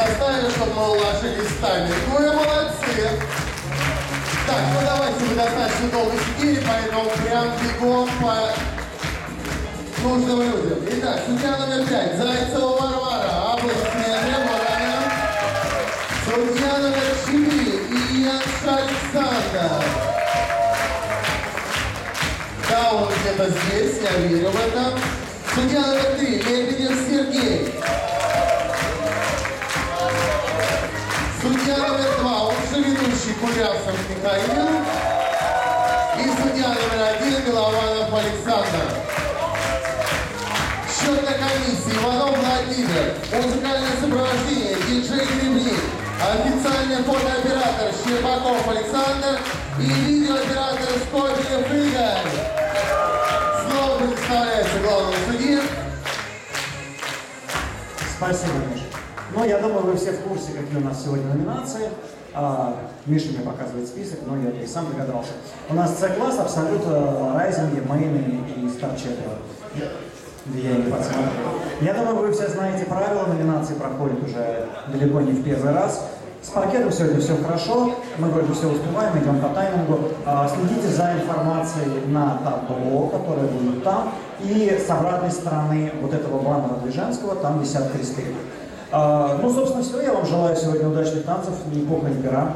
составе, чтобы мы уложились сами. Ну и молодцы. Так, ну давайте, вы достаточно долго сидели, поэтому прям бегом по нужным людям. Итак, судья номер 5, Зайцева Варвара, аплодисменты, благодарим. Судья номер 4, Ильян Шальксанда. Да, он где-то здесь, я верю в это. Судья номер 3, Лебедев Сергей. Судья номер 2, он же ведущий, Курляр Савид. И судья номер 1, Голованов Александр. Счетная комиссия, Иванов Владимир. Музыкальное сопровождение, диджей Кремли. Официальный фотооператор, Щербаков Александр. И видеооператор, Скорбия Фригаев. Слово представляется главному судье. Спасибо, Миша. Ну, я думаю, вы все в курсе, какие у нас сегодня номинации. Миша мне показывает список, но я и сам догадался. У нас С-класс, абсолют, райзинги, мейны и старчеперы. Я не подсмотрел. Я думаю, вы все знаете правила, номинации проходят уже далеко не в первый раз. С паркетом сегодня все хорошо, мы вроде все успеваем, идем по таймингу. Следите за информацией на табло, которое будет там, и с обратной стороны вот этого баннера Движенского, там висят кресты. Ну, собственно, все. Я вам желаю сегодня удачных танцев, ни пуха, ни пера.